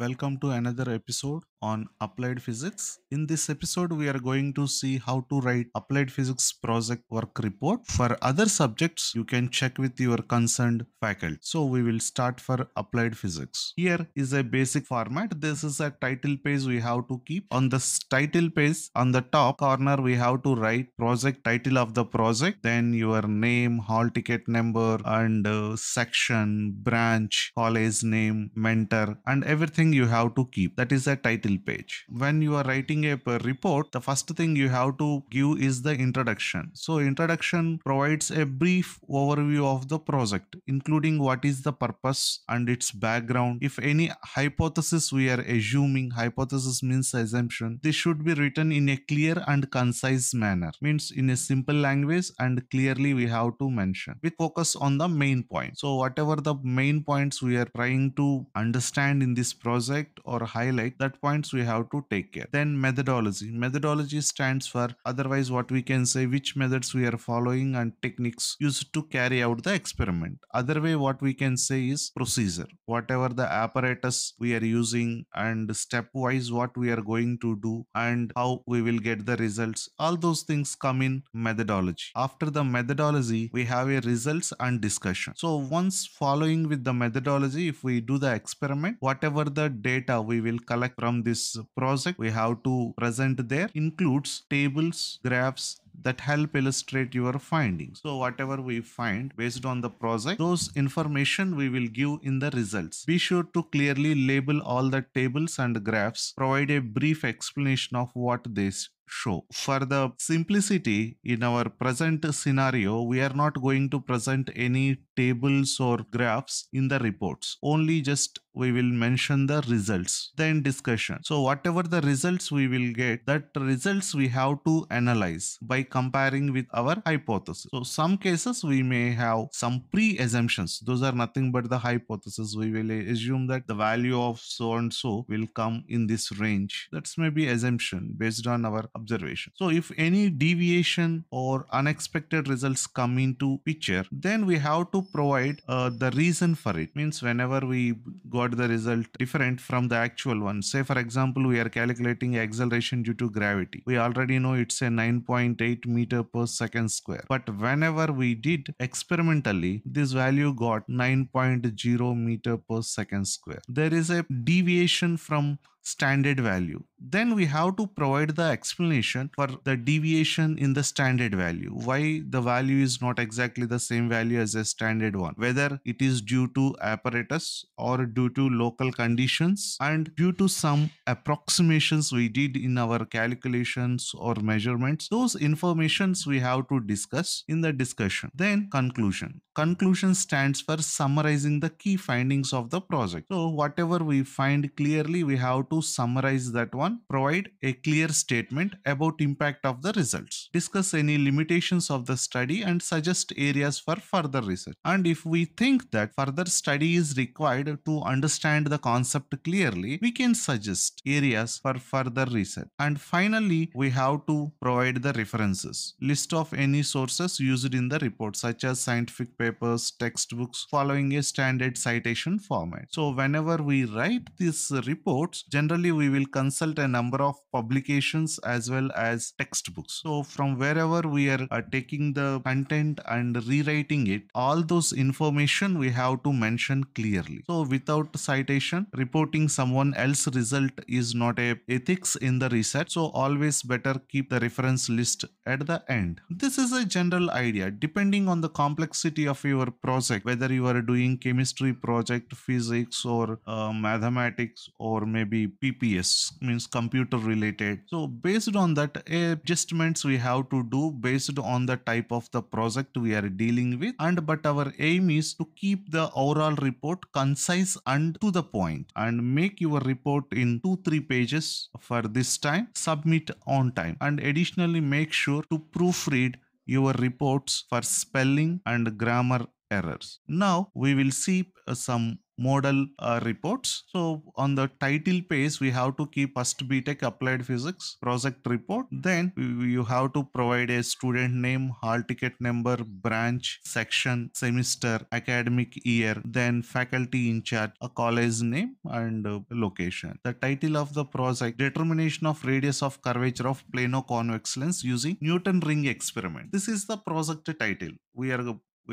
Welcome to another episode on Applied Physics. In this episode, we are going to see how to write Applied Physics project work report. For other subjects, you can check with your concerned faculty. So we will start for Applied Physics. Here is a basic format. This is a title page we have to keep. On this title page, on the top corner, we have to write project, title of the project, then your name, hall ticket number, and section, branch, college name, mentor, and everything you have to keep. That is a title page. When you are writing a report, the first thing you have to give is the introduction. So introduction provides a brief overview of the project, including what is the purpose and its background. If any hypothesis we are assuming, hypothesis means assumption, this should be written in a clear and concise manner, means in a simple language and clearly we have to mention. We focus on the main point. So whatever the main points we are trying to understand in this project or highlight, that points we have to take care. Then methodology. Methodology stands for, otherwise what we can say, which methods we are following and techniques used to carry out the experiment. Other way what we can say is procedure. Whatever the apparatus we are using and stepwise what we are going to do and how we will get the results. All those things come in methodology. After the methodology, we have a results and discussion. So once following with the methodology, if we do the experiment, whatever the data we will collect from this project, we have to present there, includes tables, graphs, that help illustrate your findings. So whatever we find based on the project, those information we will give in the results. Be sure to clearly label all the tables and graphs, provide a brief explanation of what they show. For the simplicity, in our present scenario, we are not going to present any tables or graphs in the reports. Only just we will mention the results. Then discussion. So whatever the results we will get, that results we have to analyze by comparing with our hypothesis. So some cases we may have some pre-assumptions. Those are nothing but the hypothesis. We will assume that the value of so and so will come in this range. That's maybe assumption based on our observation. So if any deviation or unexpected results come into picture, then we have to provide the reason for it. Means whenever we got the result different from the actual one. Say for example, we are calculating acceleration due to gravity. We already know it's a 9.8 meter per second square. But whenever we did experimentally, this value got 9.0 meter per second square. There is a deviation from standard value. Then we have to provide the explanation for the deviation in the standard value, why the value is not exactly the same value as a standard one, whether it is due to apparatus or due to local conditions and due to some approximations we did in our calculations or measurements. Those informations we have to discuss in the discussion. Then conclusion. Conclusion stands for summarizing the key findings of the project. So whatever we find clearly, we have to summarize that one, provide a clear statement about impact of the results, discuss any limitations of the study and suggest areas for further research. And if we think that further study is required to understand the concept clearly, we can suggest areas for further research. And finally, we have to provide the references, list of any sources used in the report, such as scientific papers, textbooks, following a standard citation format. So whenever we write these reports, generally we will consult a number of publications as well as textbooks. So from wherever we are taking the content and rewriting it, all those information we have to mention clearly. So without citation, reporting someone else's result is not a ethics in the research. So always better keep the reference list at the end. This is a general idea. Depending on the complexity of your project, whether you are doing chemistry project, physics or mathematics or maybe PPS means computer related. So based on that, adjustments we have to do based on the type of the project we are dealing with. And but our aim is to keep the overall report concise and to the point and make your report in 2-3 pages for this time, submit on time, and additionally make sure to proofread your reports for spelling and grammar errors. Now we will see some modal reports. So on the title page, we have to keep first B.Tech Applied Physics project report. Then you have to provide a student name, hall ticket number, branch, section, semester, academic year, then faculty in charge, a college name and location. The title of the project, determination of radius of curvature of plano convex lens using Newton ring experiment. This is the project title. We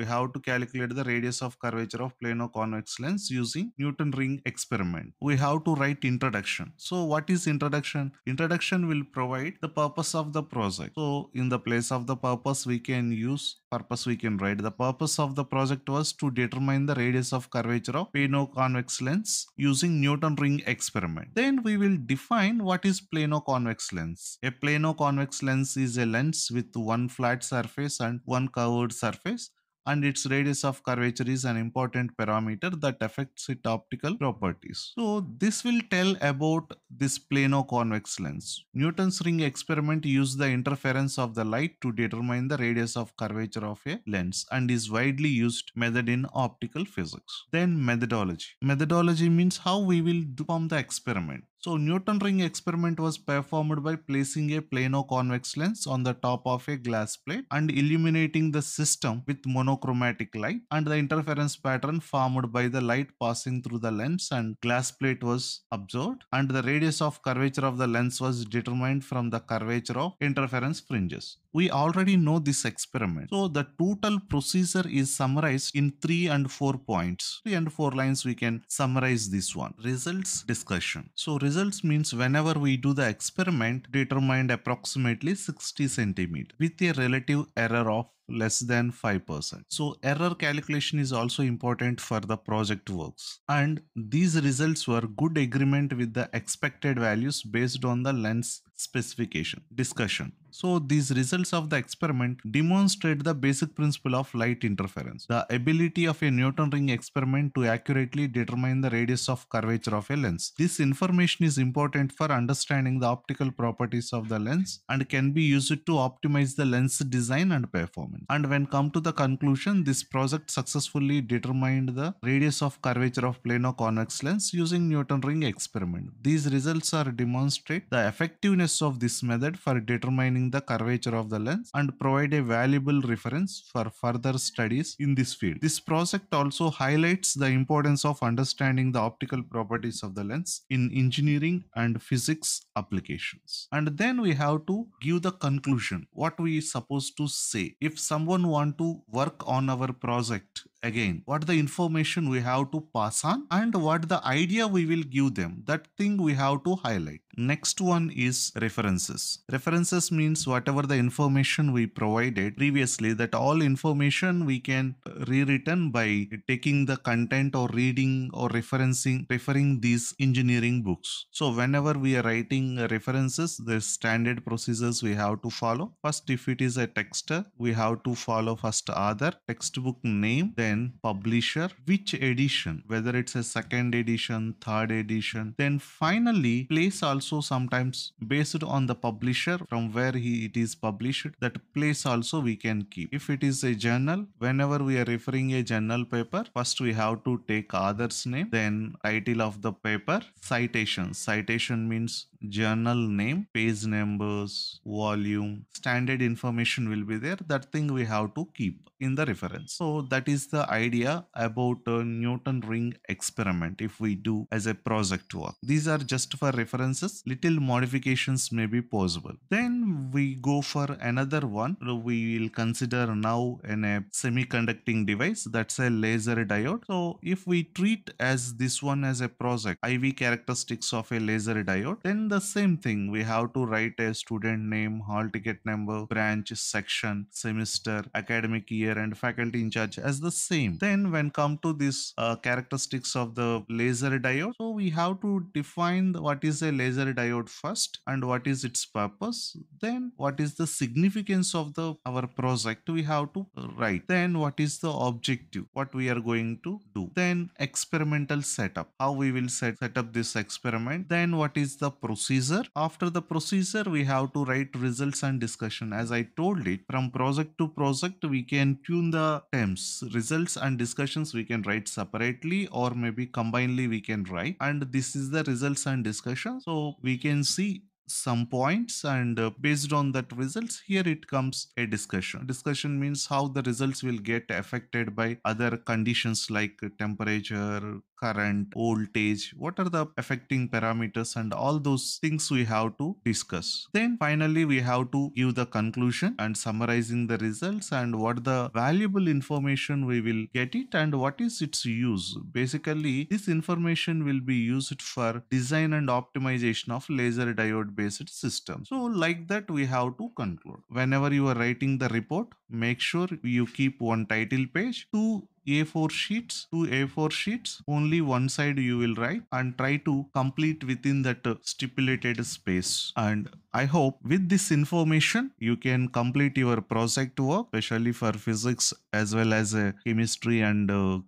have to calculate the radius of curvature of plano convex lens using Newton ring experiment. We have to write introduction. So what is introduction? Introduction will provide the purpose of the project. So in the place of the purpose, we can use purpose. We can write the purpose of the project was to determine the radius of curvature of plano convex lens using Newton ring experiment. Then we will define what is plano convex lens. A plano convex lens is a lens with one flat surface and one curved surface, and its radius of curvature is an important parameter that affects its optical properties. So this will tell about this plano convex lens. Newton's ring experiment used the interference of the light to determine the radius of curvature of a lens and is widely used method in optical physics. Then methodology. Methodology means how we will perform the experiment. So Newton ring experiment was performed by placing a plano convex lens on the top of a glass plate and illuminating the system with monochromatic light, and the interference pattern formed by the light passing through the lens and glass plate was observed, and the radius of curvature of the lens was determined from the curvature of interference fringes. We already know this experiment. So the total procedure is summarized in 3 and 4 points. 3 and 4 lines we can summarize this one. Results discussion. So results means whenever we do the experiment, determined approximately 60 centimeter with a relative error of less than 5%. So error calculation is also important for the project works. And these results were good agreement with the expected values based on the lens specification. Discussion. So these results of the experiment demonstrate the basic principle of light interference, the ability of a Newton ring experiment to accurately determine the radius of curvature of a lens. This information is important for understanding the optical properties of the lens and can be used to optimize the lens design and performance. And when come to the conclusion, this project successfully determined the radius of curvature of plano convex lens using Newton ring experiment. These results are demonstrate the effectiveness of this method for determining the curvature of the lens and provide a valuable reference for further studies in this field. This project also highlights the importance of understanding the optical properties of the lens in engineering and physics applications. And then we have to give the conclusion, what we are supposed to say. If someone wants to work on our project again, what the information we have to pass on and what the idea we will give them, that thing we have to highlight. Next one is references. References means whatever the information we provided previously, that all information we can rewritten by taking the content or reading or referring these engineering books. So whenever we are writing references, the standard procedures we have to follow. First, if it is a text, we have to follow first author, textbook name, then publisher, which edition, whether it's a second edition, third edition, then finally place, also sometimes based on the publisher from where it is published, that place also we can keep. If it is a journal, whenever we are referring a journal paper, first we have to take author's name, then title of the paper, citation. Citation means journal name, page numbers, volume, standard information will be there, that thing we have to keep in the reference. So that is the idea about Newton ring experiment if we do as a project work. These are just for references, little modifications may be possible. Then we go for another one. We will consider now in a semiconducting device, that's a laser diode. So if we treat as this one as a project, IV characteristics of a laser diode, then the same thing we have to write a student name, hall ticket number, branch, section, semester, academic year and faculty in charge as the same. Then when come to this characteristics of the laser diode, so we have to define what is a laser diode first and what is its purpose, then what is the significance of our project we have to write, then what is the objective, what we are going to do, then experimental setup, how we will set up this experiment, then what is the procedure. After the procedure, we have to write results and discussion. As I told it, from project to project we can tune the terms. Result results and discussions we can write separately, or maybe combinedly we can write. And this is the results and discussion. So we can see some points, and based on that results, here it comes a discussion. Discussion means how the results will get affected by other conditions like temperature, current, voltage, what are the affecting parameters, and all those things we have to discuss. Then finally, we have to give the conclusion and summarizing the results and what the valuable information we will get it and what is its use. Basically, this information will be used for design and optimization of laser diode based system. So like that, we have to conclude. Whenever you are writing the report, make sure you keep one title page, two A4 sheets, only one side you will write, and try to complete within that stipulated space. And I hope with this information you can complete your project work, especially for physics as well as chemistry and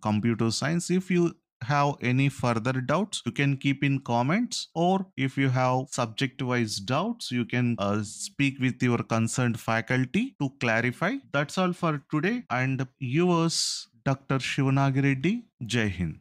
computer science. If you have any further doubts, you can keep in comments, or if you have subject wise doubts, you can speak with your concerned faculty to clarify. That's all for today, and yours, Dr. Sivanagi Reddy. Jai Hind.